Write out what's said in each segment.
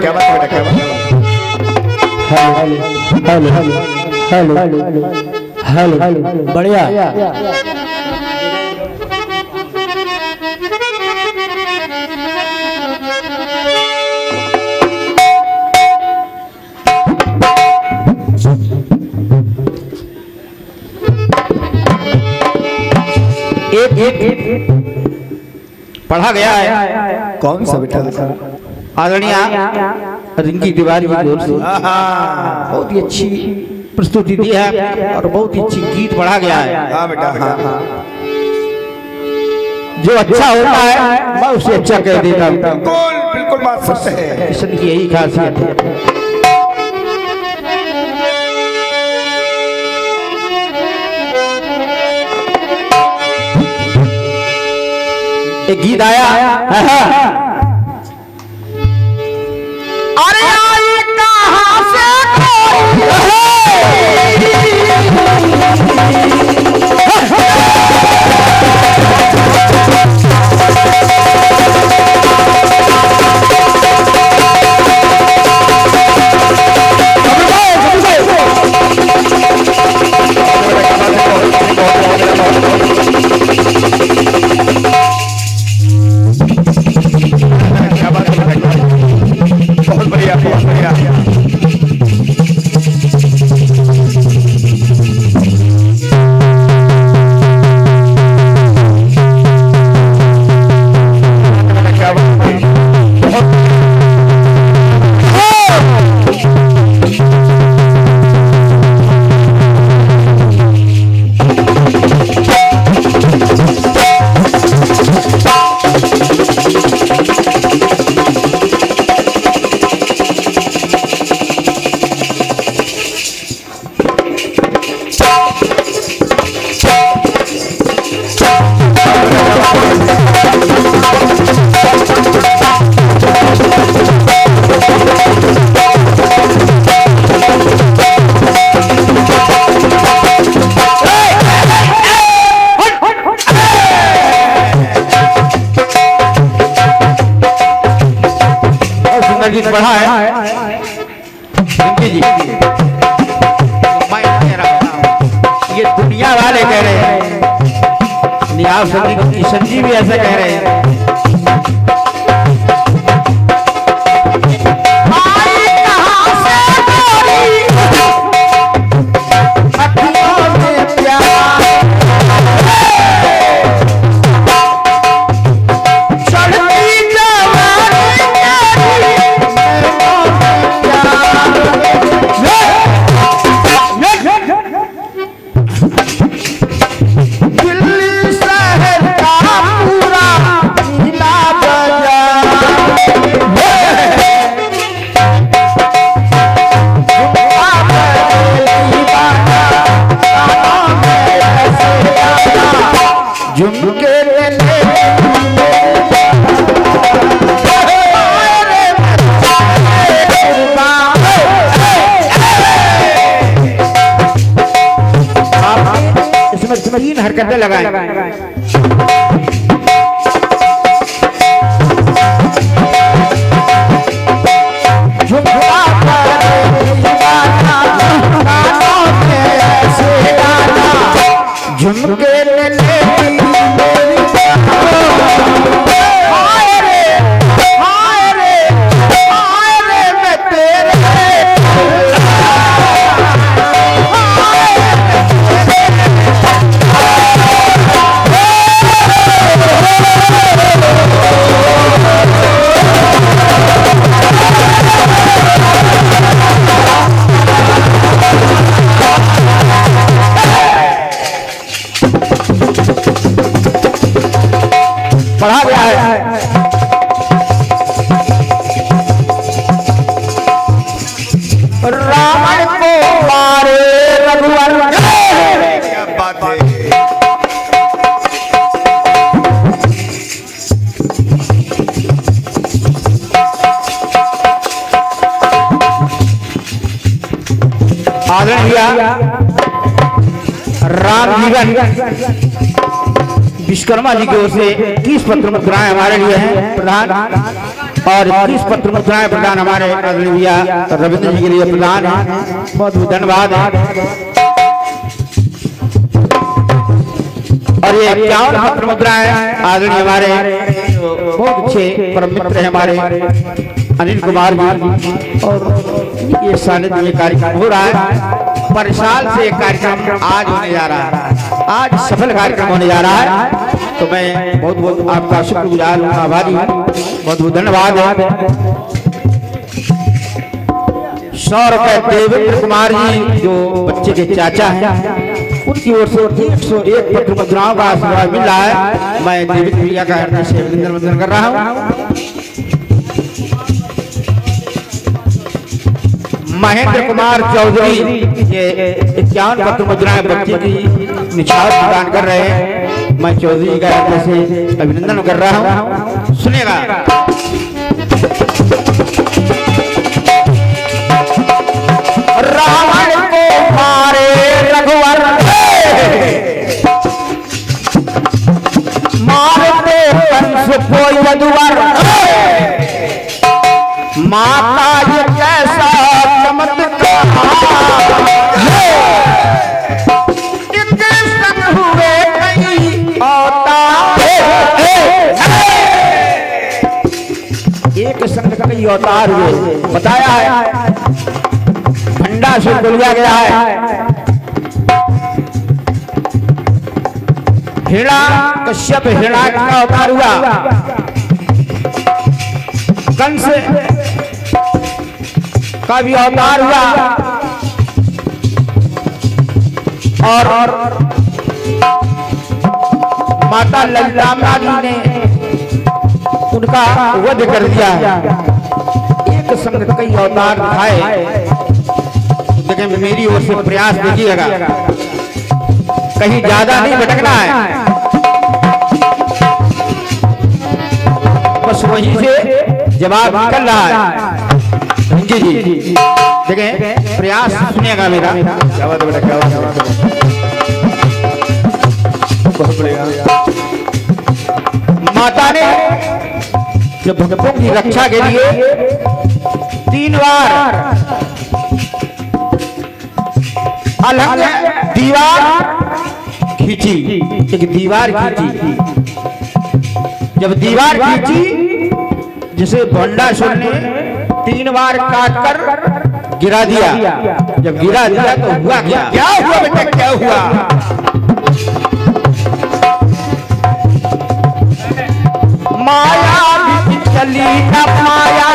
क्या बात है बेटा, क्या बात, बढ़िया। पढ़ा गया है कौन सा बेटा, आदरणीय रिंकी तिवारी बहुत ही अच्छी प्रस्तुति दी है और बहुत ही अच्छी गीत पढ़ा गया है बेटा। जो अच्छा होता है मैं उसे अच्छा कह देता हूँ, बिल्कुल बिल्कुल बात सच है, इसकी यही खासियत है। एक गीत आया, अरे आए कहाँ से बढ़ा है रिंकी जी? मैं कह रहा हूं ये दुनिया वाले कह रहे हैं, नियाज किशन जी भी ऐसा कह रहे हैं। तीन हरकतें लगाएं। विश्वकर्मा जी की ओर से 21 पत्र मुद्राएं हमारे लिए हैं प्रधान, और 30 पत्र मुद्राएं प्रदान हमारे अनिल भैया रविंद्र जी के लिए प्रदान है। बहुत बहुत धन्यवाद। और ये 51 पत्र मुद्राएं आदरणीय हमारे बहुत अच्छे परम मित्र हैं हमारे अनिल कुमार जी, और ये सानिध्य में कार्यक्रम हो रहा है। परिसाल से कार्यक्रम आज होने जा रहा है, आज सफल कार्यक्रम होने जा रहा है। तो मैं बहुत बहुत आपका शुक्रगुजार हूँ, आभारी, बहुत बहुत धन्यवाद। 100 रुपए देवेंद्र कुमार जी जो बच्चे के चाचा हैं उनकी ओर से 101 पत्र मुद्राओं का आशीर्वाद मिल रहा है। मैं देवेंद्र भैया का हृदय से अभिनंदन वंदन कर रहा हूँ। महेंद्र कुमार चौधरी ये 51 पत्र मुद्राएं बच्चे की निशान प्रदान कर रहे हैं। मैं चौधरी का जैसे अभिनंदन कर रहा हूँ। सुनेगा रावण को मारे रघुवर, मारते कंस को यदुवर, माता ये कैसा चमत्कार, एक संग कई अवतार हुए। बताया है भंडासुर बुलवा गया है, हिरणा कश्यप हिरणा का अवतार हुआ, कंस का भी अवतार हुआ, और माता ललिता जी ने उनका वध कर दिया है। एक संग कई अवतार दिखाए। लेकिन मेरी ओर से प्रयास कीजिएगा, कहीं ज्यादा नहीं भटकना है, बस वहीं से जवाब निकल रहा है। जी जी देखें प्रयास सुनिएगा मेरा, जवाब भटकेगा। माता ने जब भक्तों की रक्षा के लिए 3 बार अलग दीवार खींची, एक दीवार खींची। जब दीवार खींची जिसे भंडासुर ने 3 बार काट कर गिरा दिया, जब गिरा दिया तो हुआ क्या? क्या हुआ बेटा, क्या हुआ? माया चली न माया,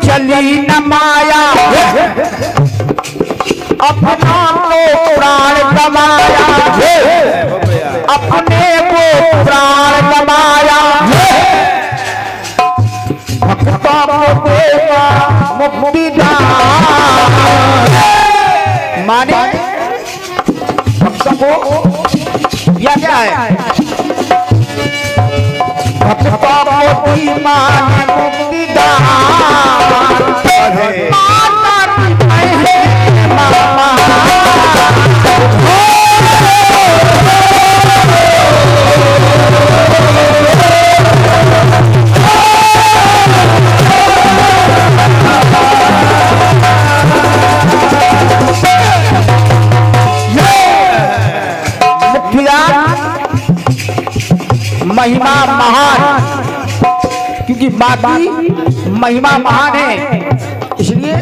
चली न माया अपना को प्राण गवाया, अपने को प्राण गवाया, भक्तों को देगा मुक्ति दान। माने भक्त को या क्या है? भक्तों को ही मान मुक्ति दान। महिमा महान, क्योंकि बाकी महिमा महान है, इसलिए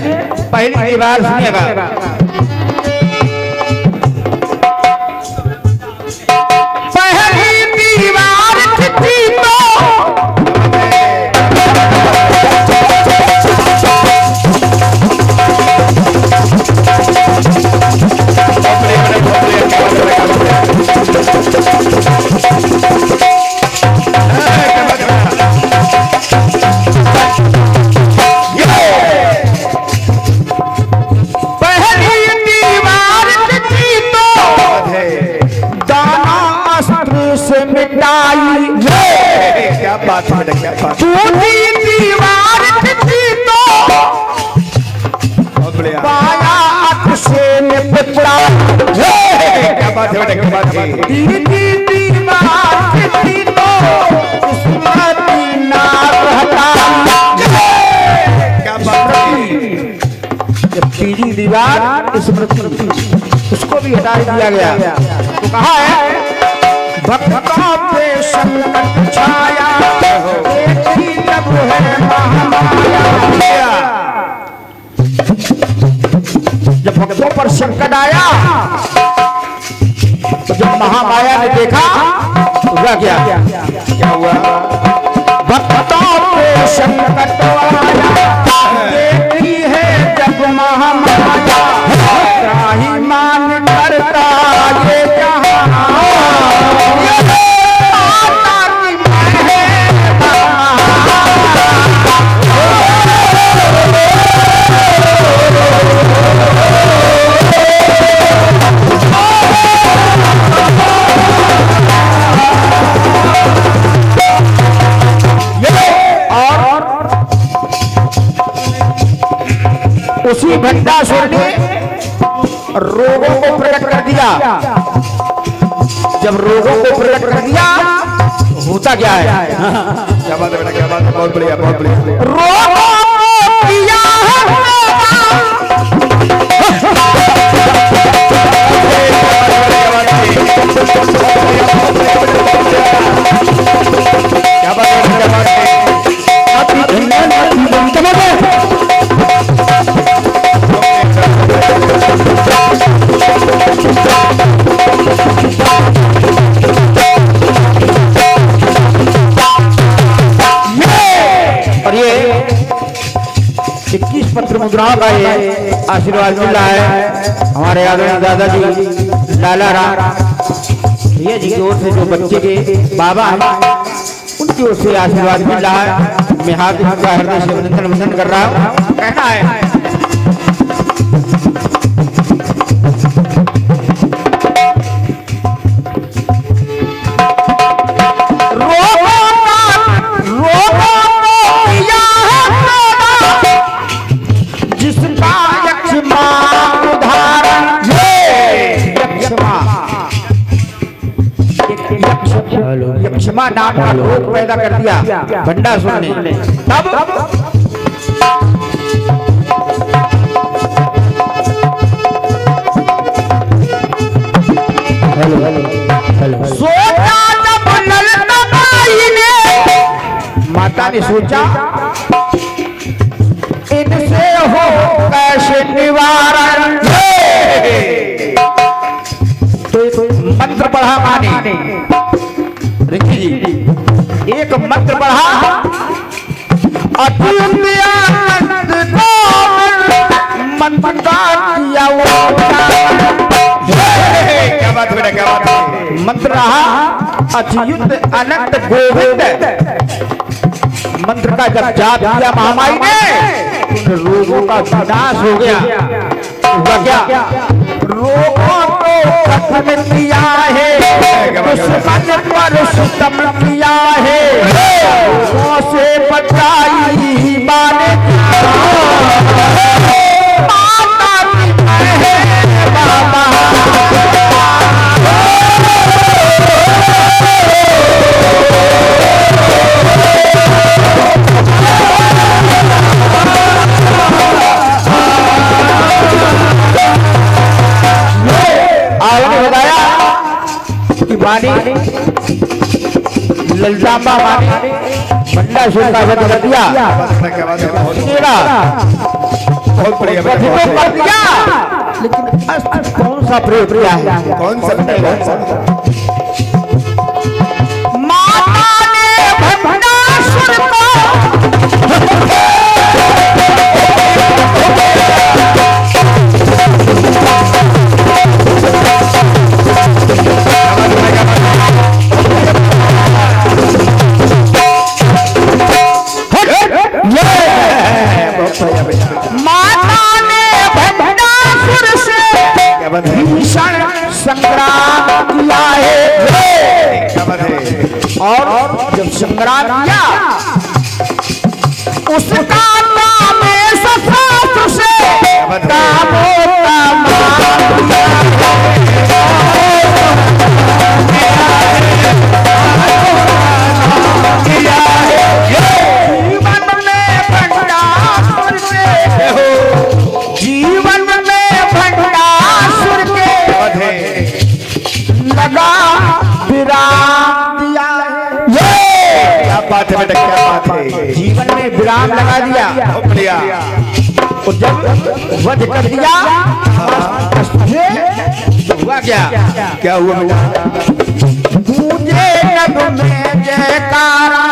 पहली बार सुनिएगा। पहली दीवार थी तो बात में पीली दीवार उसको भी हटा दिया गया। तो कहा है भक्तों पे संकट छाया देखी तब है महामाया। जब भक्तों पर संकट आया तो जब महामाया ने देखा तो क्या क्या क्या हुआ? भक्तों पे संकट आया महामाया मान करता ये जहां उसी भंडासुर ने रोगों को प्रकट कर दिया। जब रोगों को प्रकट कर दिया होता क्या है? क्या बात है बेटा, क्या बात है, बहुत बढ़िया बहुत बढ़िया। रोगों को किया क्या बात है, क्या बात है। और ये 21 पत्र मुद्राओं का ये आशीर्वाद मिल रहा है हमारे आदरणीय दादाजी लाला राम भैया जी की ओर से, जो बच्चे के बाबा हैं उनकी ओर से आशीर्वाद मिल रहा है। मैं हाथ उनका हृदय से अभिनंदन कर रहा हूँ। कहना है यक्षमा नाम का रोग पैदा कर दिया भंडासुर ने। तब सोचा जब ललना माई ने, माता ने सोचा इनसे हो कैसे निवारण। तो मंत्र पढ़ा माने रिंकी जी, एक मंत्र पढ़ा मंत्र रहा अच्युत अनंत गोविंद। मंत्र का जब जाप किया महामाई ने रोगों का विनाश हो गया। रोगों को खत्म किया है, दुश्मन पर सितम किया है, रोगों से बचाई माने माता है बाबा। ललजामा मानी भंडासुर का वध कर दिया, लेकिन कौन सा प्रयोग किया है? कौन सा माता ने भंडासुर संग्राम किया बरात क्या उसका नाम है सफात से काबोता जीवन में विराम लगा दिया और जब वध कर दिया तो हुआ क्या क्या हुआ मुझे नभ में जयकारा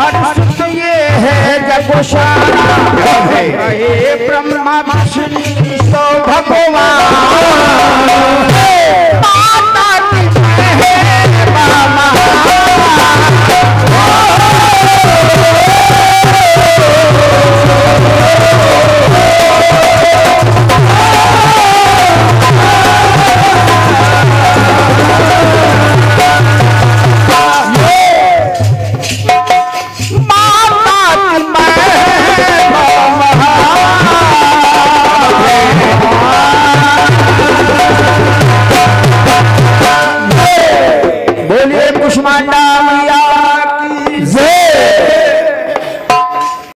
हर सुख ये है जगुशारा हे ब्रह्मा विष्णु शो भगवान